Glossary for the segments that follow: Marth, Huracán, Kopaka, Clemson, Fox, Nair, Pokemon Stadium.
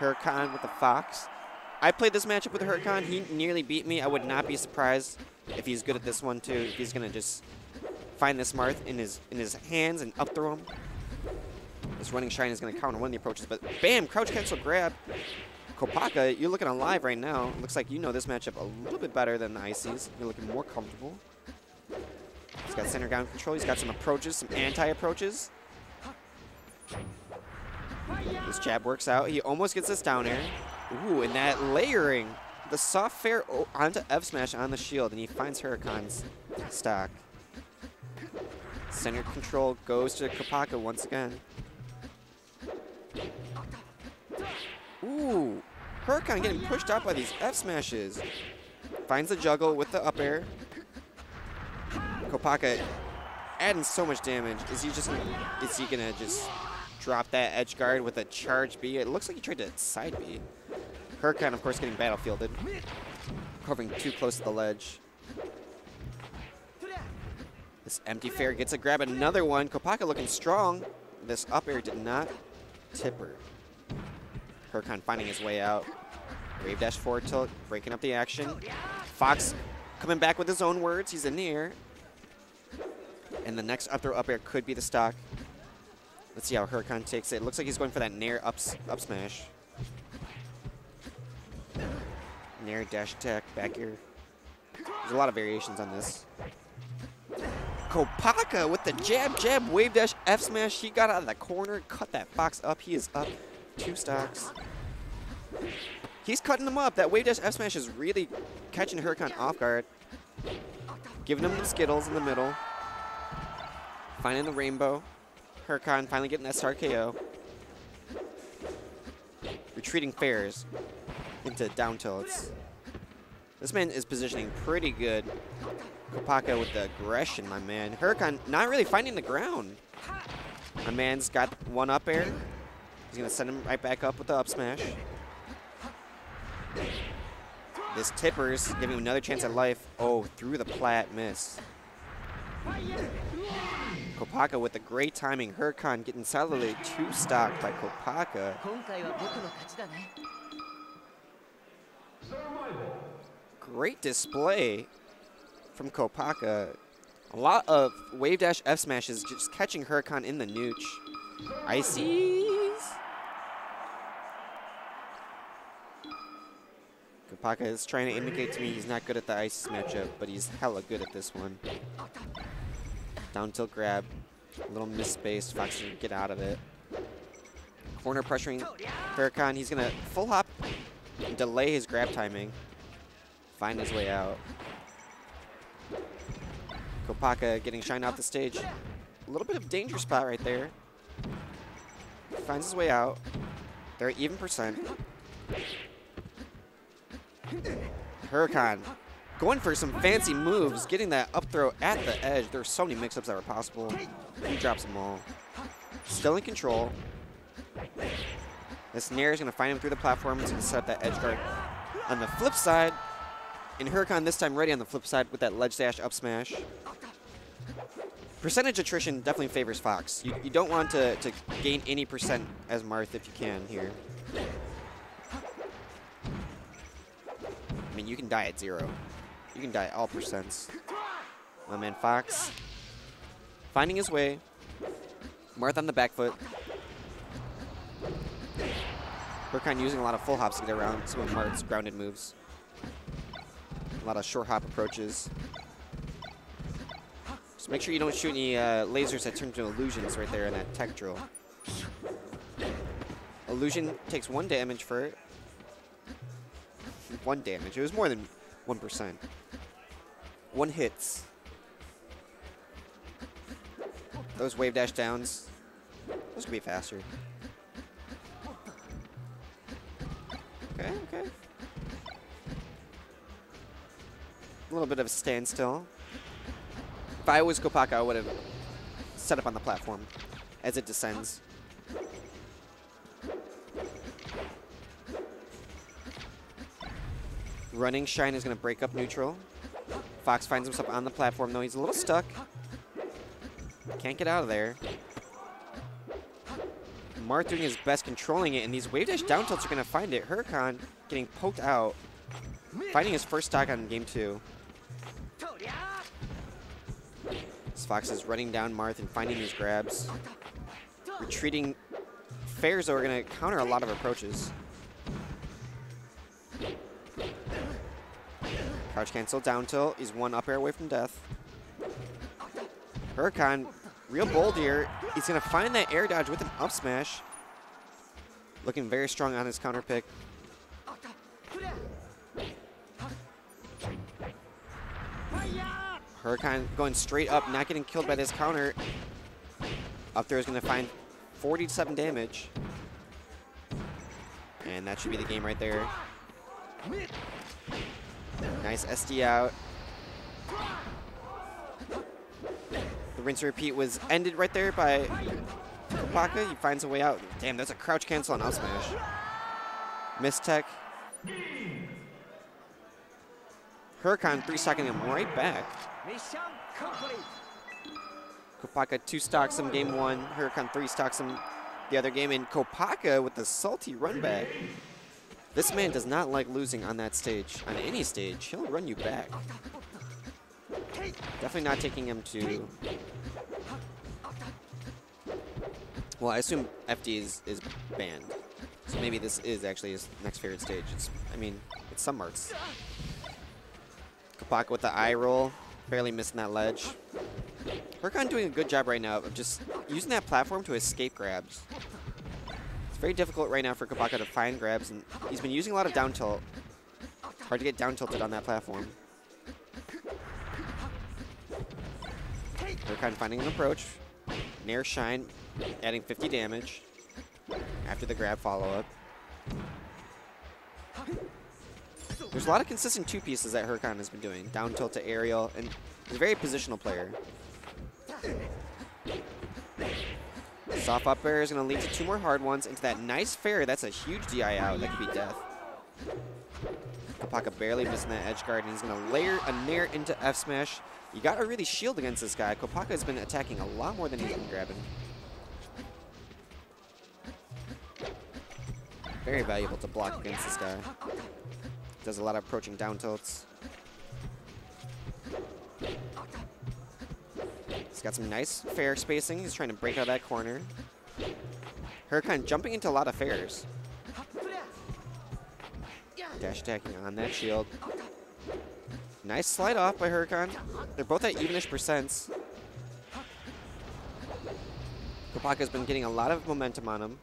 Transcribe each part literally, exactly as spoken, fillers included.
Huracán with the Fox. I played this matchup with Huracán. He nearly beat me. I would not be surprised if he's good at this one too. If he's gonna just find this Marth in his in his hands and up throw him. This running shine is gonna counter one of the approaches, but bam, crouch cancel grab. Kopaka, you're looking alive right now. Looks like you know this matchup a little bit better than the Icy's. You're looking more comfortable. He's got center ground control. He's got some approaches, some anti-approaches. This jab works out. He almost gets this down air. Ooh, and that layering. The soft fair onto F smash on the shield, and he finds Huracán's stock. Center control goes to Kopaka once again. Ooh, Huracán getting pushed out by these F smashes. Finds the juggle with the up air. Kopaka adding so much damage. Is he just gonna, is he gonna just drop that edge guard with a charge B? It looks like he tried to side B. Huracán, of course, getting battlefielded, covering too close to the ledge. This empty fair gets a grab, another one. Kopaka looking strong. This up air did not tip her. Huracán finding his way out. Wave dash forward tilt, breaking up the action. Fox coming back with his own words. He's in the air. And the next up throw up air could be the stock. Let's see how Huracán takes it. It looks like he's going for that nair up, up smash. Nair dash attack, back air. There's a lot of variations on this. Kopaka with the jab, jab, wave dash, F smash. He got out of the corner, cut that Fox up. He is up two stocks. He's cutting them up. That wave dash F smash is really catching Huracán off guard. Giving him the Skittles in the middle. Finding the rainbow. Huracán finally getting that S R K O. Retreating fairs into down tilts. This man is positioning pretty good. Kopaka with the aggression, my man. Huracán not really finding the ground. My man's got one up air. He's going to send him right back up with the up smash. This tipper's giving him another chance at life. Oh, through the plat, miss. Kopaka with the great timing. Huracán getting solidly two-stocked by Kopaka. Great display from Kopaka. A lot of wave dash F smashes just catching Huracán in the nooch. Icy's. Kopaka is trying to indicate to me he's not good at the Icy's matchup, but he's hella good at this one. Down tilt grab. A little misspaced. Fox should get out of it. Corner pressuring Huracán. He's going to full hop and delay his grab timing. Find his way out. Kopaka getting shined off the stage. A little bit of danger spot right there. Finds his way out. They're at even percent. Huracán going for some fancy moves, getting that up throw at the edge. There's so many mix-ups that were possible. He drops them all. Still in control. This Nair is going to find him through the platform. He's going to set up that edge guard on the flip side. And Huracán this time ready on the flip side with that ledge dash up smash. Percentage attrition definitely favors Fox. You, you don't want to, to gain any percent as Marth if you can here. I mean, you can die at zero. You can die at all percents. My man Fox finding his way. Marth on the back foot. Huracán using a lot of full hops to get around some of Marth's grounded moves. A lot of short hop approaches. Just make sure you don't shoot any uh, lasers that turn into illusions right there in that tech drill. Illusion takes one damage for it. One damage. It was more than one percent. One hits. Those wave dash downs. Those could be faster. Okay, okay. A little bit of a standstill. If I was Kopaka, I would have set up on the platform as it descends. Running shine is going to break up neutral. Fox finds himself on the platform, though. He's a little stuck. Can't get out of there. Marth doing his best controlling it, and these wave dash down tilts are going to find it. Huracán getting poked out, finding his first stock on game two. As Fox is running down Marth and finding these grabs. Retreating fairs that are going to counter a lot of approaches. Crouch cancel, down tilt. He's one up air away from death. Huracán, real bold here. He's going to find that air dodge with an up smash. Looking very strong on his counter pick. Huracán going straight up, not getting killed by this counter. Up there is going to find forty-seven damage. And that should be the game right there. Nice S D out. The rinse and repeat was ended right there by Kopaka. He finds a way out. Damn, that's a crouch cancel on up smash. Miss tech. Huracán three-stocking him right back. Kopaka two-stocks him game one. Huracán three-stocks him the other game. And Kopaka with the salty run back. This man does not like losing on that stage. On any stage, he'll run you back. Definitely not taking him to... Well, I assume F D is, is banned. So maybe this is actually his next favorite stage. It's, I mean, it's some marks. Kopaka with the eye roll, barely missing that ledge. Huracán doing a good job right now of just using that platform to escape grabs. It's very difficult right now for Kopaka to find grabs, and he's been using a lot of down tilt. Hard to get down tilted on that platform. Huracán finding an approach. Nair shine, adding fifty damage after the grab follow-up. There's a lot of consistent two pieces that Huracán has been doing. Down tilt to aerial, and he's a very positional player. Soft up air is going to lead to two more hard ones into that nice fair. That's a huge D I out. That could be death. Kopaka barely missing that edge guard, and he's going to layer a Nair into F smash. You got to really shield against this guy. Kopaka has been attacking a lot more than he's been grabbing. Very valuable to block against this guy. Does a lot of approaching down tilts. He's got some nice fair spacing. He's trying to break out of that corner. Huracán jumping into a lot of fairs. Dash attacking on that shield. Nice slide off by Huracán. They're both at evenish percents. Kopaka's been getting a lot of momentum on him.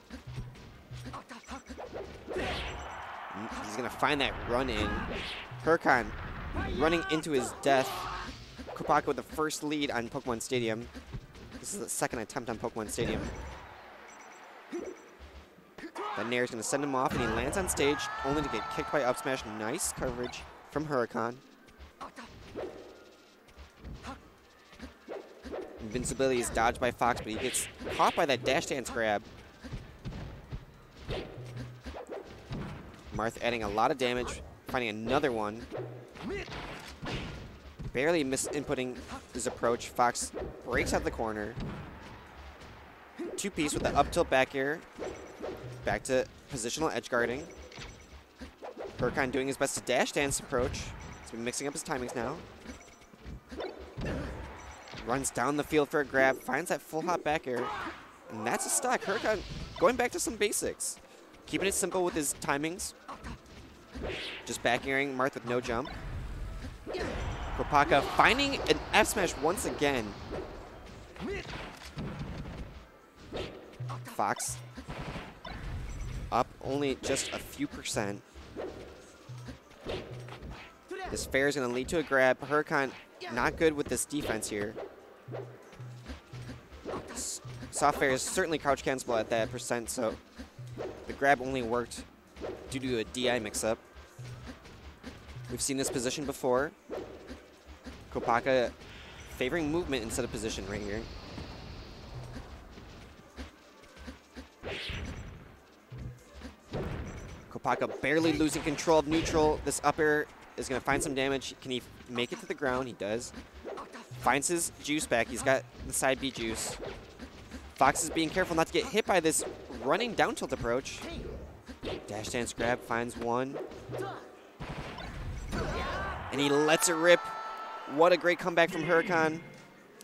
He's going to find that run in. Huracán running into his death. Kopaka with the first lead on Pokemon Stadium. This is the second attempt on Pokemon Stadium. Then Nair's going to send him off, and he lands on stage, only to get kicked by up smash. Nice coverage from Huracán. Invincibility is dodged by Fox, but he gets caught by that dash dance grab. Marth adding a lot of damage, finding another one. Barely misinputting his approach. Fox breaks out the corner. Two piece with the up tilt back air. Back to positional edge guarding. Huracán doing his best to dash dance approach. He's been mixing up his timings now. Runs down the field for a grab, finds that full hop back air. And that's a stock. Huracán going back to some basics. Keeping it simple with his timings. Just back airing Marth with no jump. Kopaka finding an F smash once again. Fox up only just a few percent. This fair is going to lead to a grab. Huracán not good with this defense here. Soft fair is certainly crouch cancel at that percent, so the grab only worked due to a D I mix-up. We've seen this position before. Kopaka favoring movement instead of position right here. Kopaka barely losing control of neutral. This up air is going to find some damage. Can he make it to the ground? He does. Finds his juice back. He's got the side B juice. Fox is being careful not to get hit by this running down tilt approach. Dash dance grab, finds one. And he lets it rip. What a great comeback from Huracán.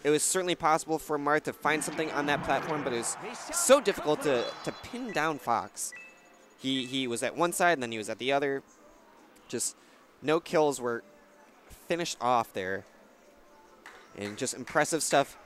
It was certainly possible for Marth to find something on that platform, but it was so difficult to, to pin down Fox. He, he was at one side, and then he was at the other. Just no kills were finished off there. And just impressive stuff